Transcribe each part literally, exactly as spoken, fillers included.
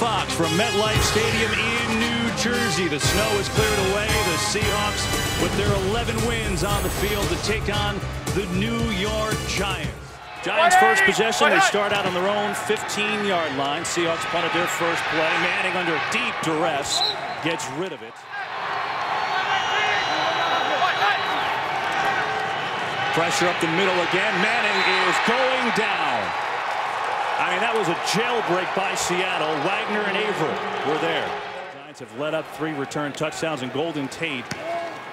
Fox from MetLife Stadium in New Jersey. The snow is cleared away. The Seahawks with their eleven wins on the field to take on the New York Giants. Giants first possession. They start out on their own fifteen-yard line. Seahawks punted their first play. Manning under deep duress gets rid of it. Pressure up the middle again. Manning is going down. I mean, that was a jailbreak by Seattle. Wagner and Averill were there. The Giants have led up three return touchdowns, and Golden Tate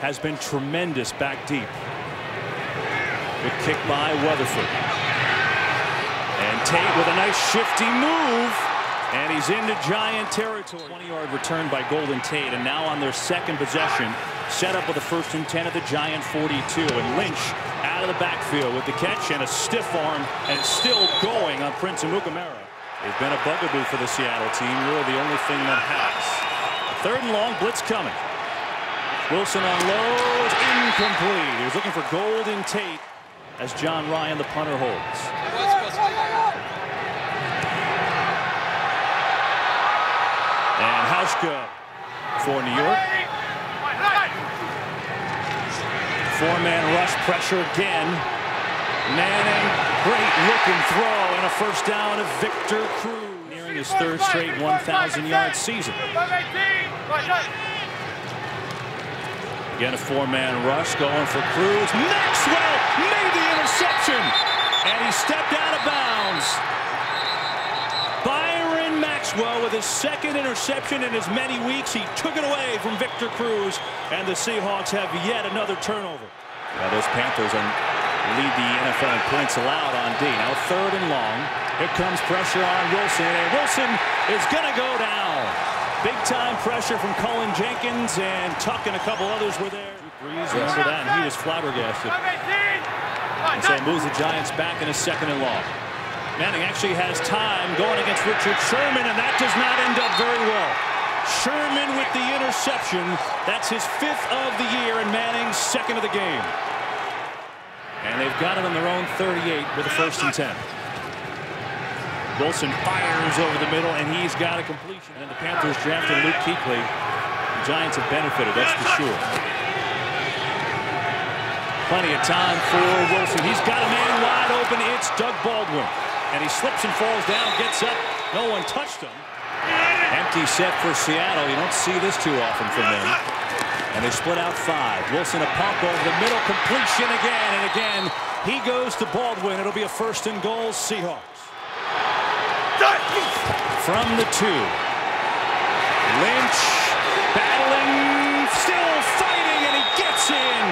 has been tremendous back deep. Good kick by Weatherford. And Tate with a nice shifty move. And he's into Giant territory. twenty-yard return by Golden Tate, and now on their second possession, set up with the first and ten of the Giant forty-two. And Lynch out of the backfield with the catch and a stiff arm, and still going on Prince and Amukamara. They've been a bugaboo for the Seattle team. We're the only thing that has. Third and long, blitz coming. Wilson unloads, incomplete. He was looking for Golden Tate as John Ryan, the punter, holds. And Hauschka for New York. Four-man rush, pressure again. Manning, great look and throw, and a first down of Victor Cruz. Nearing his third straight one thousand yard season. Again, a four-man rush going for Cruz. Maxwell made the interception, and he stepped out of bounds. Well, with his second interception in as many weeks, he took it away from Victor Cruz, and the Seahawks have yet another turnover. Now those Panthers lead the N F L in points allowed on D. Now third and long. Here comes pressure on Wilson, and Wilson is going to go down. Big-time pressure from Cullen Jenkins, and Tuck and a couple others were there. Breeze went for that, and he is flabbergasted. And so it moves the Giants back in a second and long. Manning actually has time going against Richard Sherman, and that does not end up very well. Sherman with the interception. That's his fifth of the year, and Manning's second of the game. And they've got it on their own thirty-eight with a first and ten. Wilson fires over the middle, and he's got a completion. And the Panthers drafted Luke Kuechly. The Giants have benefited, that's for sure. Plenty of time for Wilson. He's got a man wide open. It's Doug Baldwin. And he slips and falls down, gets up. No one touched him. Empty set for Seattle. You don't see this too often from them. And they split out five. Wilson a pump over the middle, completion again. And again, he goes to Baldwin. It'll be a first and goal, Seahawks. From the two. Lynch battling, still fighting, and he gets in.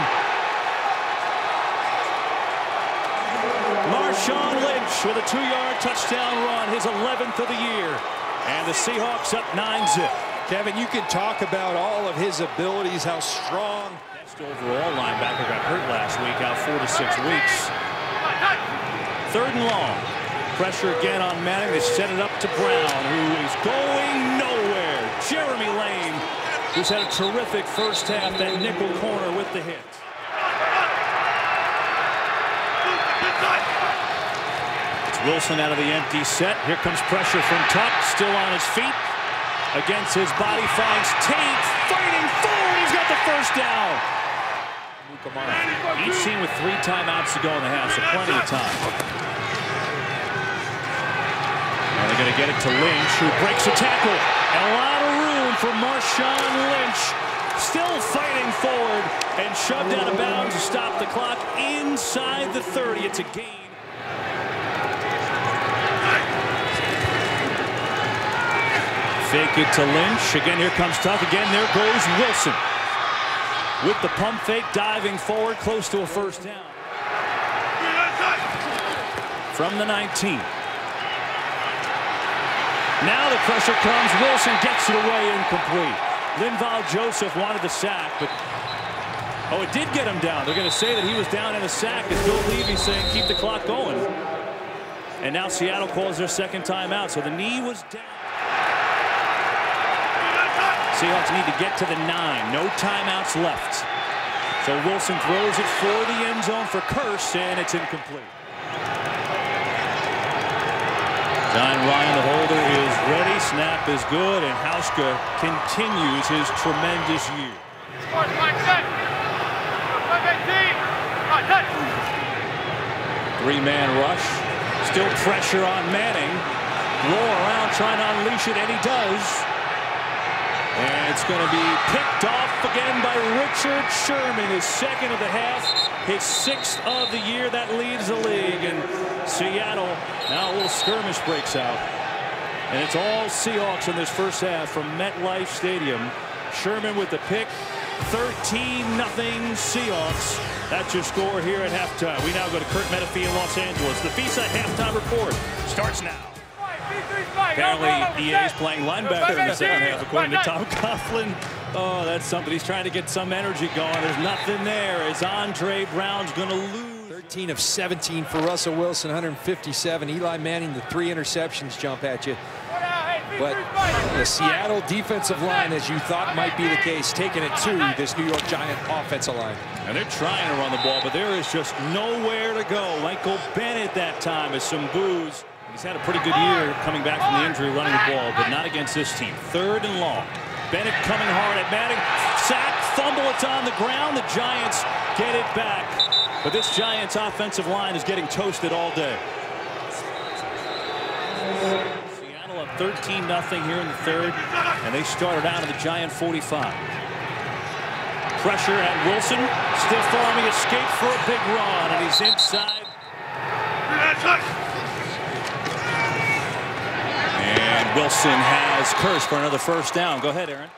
Marshawn Lynch with a two-yard touchdown run, his eleventh of the year. And the Seahawks up nine zip. Kevin, you can talk about all of his abilities, how strong. Best overall linebacker, got hurt last week, out four to six weeks. Third and long. Pressure again on Manning. They set it up to Brown, who is going nowhere. Jeremy Lane, who's had a terrific first half, that nickel corner with the hit. Wilson out of the empty set. Here comes pressure from Tuck, still on his feet. Against his body, finds Tate, fighting forward. He's got the first down. Amukamara, each team with three timeouts to go in the half, so plenty of time. And they're going to get it to Lynch, who breaks a tackle. And a lot of room for Marshawn Lynch, still fighting forward and shoved out of bounds to stop the clock inside the thirty. It's a game. Fake it to Lynch. Again, here comes Tuck. Again, there goes Wilson. With the pump fake, diving forward, close to a first down. From the nineteen. Now the pressure comes. Wilson gets it away, incomplete. Linval Joseph wanted the sack, but... oh, it did get him down. They're going to say that he was down in a sack, as Bill Levy saying, keep the clock going. And now Seattle calls their second timeout, so the knee was down. Seahawks need to get to the nine. No timeouts left. So Wilson throws it for the end zone for Kearse, and it's incomplete. John Ryan, the holder, is ready. snap is good, and Hauschka continues his tremendous year. Three-man rush. Still pressure on Manning. Roll around trying to unleash it, and he does. And it's going to be picked off again by Richard Sherman, his second of the half, his sixth of the year. That leads the league. And Seattle, now a little skirmish breaks out. And it's all Seahawks in this first half from MetLife Stadium. Sherman with the pick. thirteen nothing Seahawks. That's your score here at halftime. We now go to Kurt Menefee in Los Angeles. The B-side halftime report starts now. Apparently, E A's playing linebacker in the second half, according to Tom Coughlin. Oh, that's something. He's trying to get some energy going. There's nothing there. It's Andre Brown's going to lose. thirteen of seventeen for Russell Wilson, one hundred fifty-seven. Eli Manning, the three interceptions jump at you. But the Seattle defensive line, as you thought might be the case, taking it to this New York Giant offensive line. And they're trying to run the ball, but there is just nowhere to go. Michael Bennett that time is some boos. He's had a pretty good year coming back from the injury running the ball, but not against this team. Third and long. Bennett coming hard at Manning. Sack, fumble, it's on the ground. The Giants get it back. But this Giants offensive line is getting toasted all day. thirteen nothing here in the third, and they started out at the Giant forty-five. Pressure at Wilson, stiff-arming escape for a big run, and he's inside. And Wilson has Kearse for another first down. Go ahead, Aaron.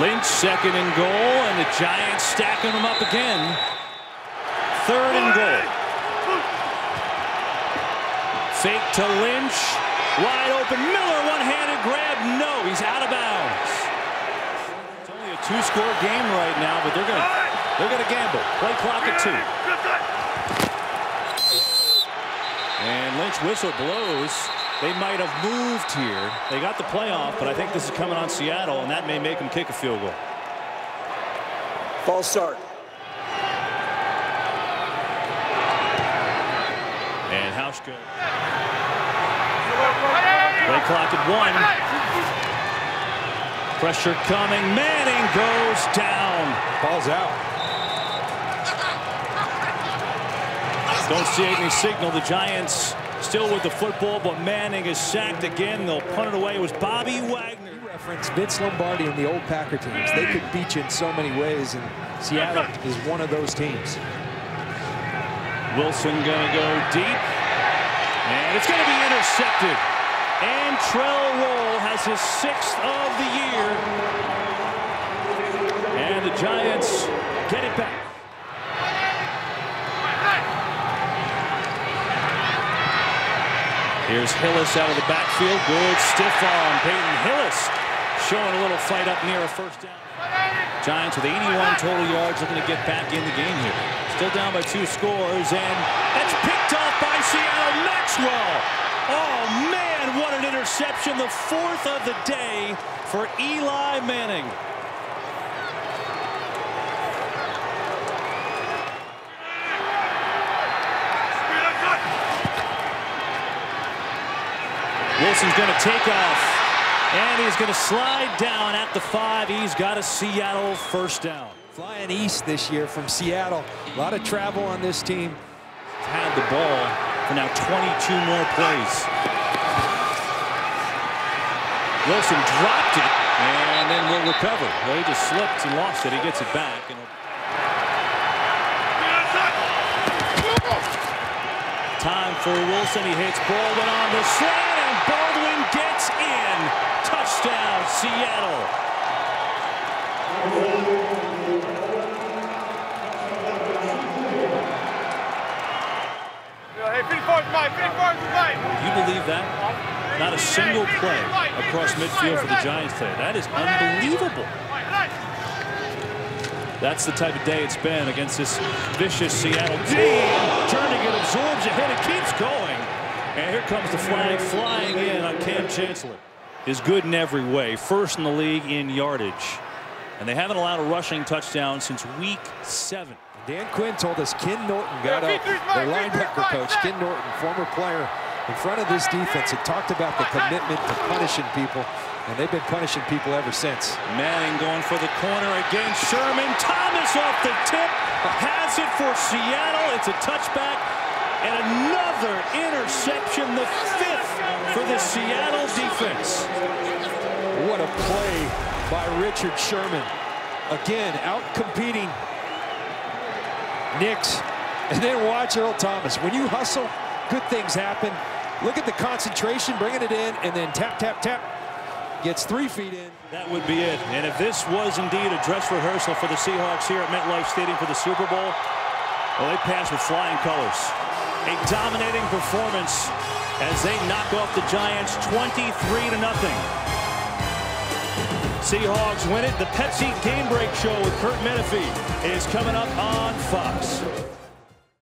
Lynch second and goal, and the Giants stacking them up again. Third and goal. Fake to Lynch, wide open, Miller, one-handed grab, no, he's out of bounds. It's only a two-score game right now, but they're gonna, they're gonna gamble. Play clock at two. And Lynch whistle blows. They might have moved here. They got the playoff, but I think this is coming on Seattle, and that may make them kick a field goal. False start. And Hauschka. Play clock at one. Pressure coming. Manning goes down. Ball's out. Don't see any signal. The Giants still with the football, but Manning is sacked again. They'll punt it away. It was Bobby Wagner. You reference Vince Lombardi and the old Packer teams. They could beat you in so many ways, and Seattle is one of those teams. Wilson gonna go deep, and it's gonna be intercepted. And Trell Roll has his sixth of the year, and the Giants get it back. Here's Hillis out of the backfield. Good stiff arm. Peyton Hillis showing a little fight up near a first down. Giants with eighty-one total yards, looking to get back in the game here. Still down by two scores, and that's picked off by Seattle. Maxwell. Oh, man, what an interception. The fourth of the day for Eli Manning. Wilson's going to take off. And he's going to slide down at the five. He's got a Seattle first down. Flying east this year from Seattle. A lot of travel on this team. Had the ball for now twenty-two more plays. Wilson dropped it, and then will recover. Well, he just slipped and lost it. He gets it back. And time for Wilson. He hits Baldwin on the slide, and Baldwin gets in. Touchdown, Seattle. You believe that? Not a single play across midfield for the Giants today. That is unbelievable. That's the type of day it's been against this vicious Seattle team. Turning it, absorbs it, and it keeps going. And here comes the flag flying in on Cam Chancellor. Is good in every way. First in the league in yardage. And they haven't allowed a rushing touchdown since week seven. Dan Quinn told us Ken Norton got up, their linebacker coach, Ken Norton, former player, in front of this defense. He talked about the commitment to punishing people, and they've been punishing people ever since. Manning going for the corner again. Sherman, Thomas off the tip, has it for Seattle. It's a touchback and another interception, the fifth for the Seattle defense. What a play by Richard Sherman. Again, out competing Nix, and then watch Earl Thomas. When you hustle, good things happen. Look at the concentration, bringing it in, and then tap, tap, tap. Gets three feet in. That would be it. And if this was indeed a dress rehearsal for the Seahawks here at MetLife Stadium for the Super Bowl, well, they pass with flying colors. A dominating performance as they knock off the Giants twenty-three to nothing. Seahawks win it. The Pepsi Game Break Show with Kurt Menefee is coming up on Fox.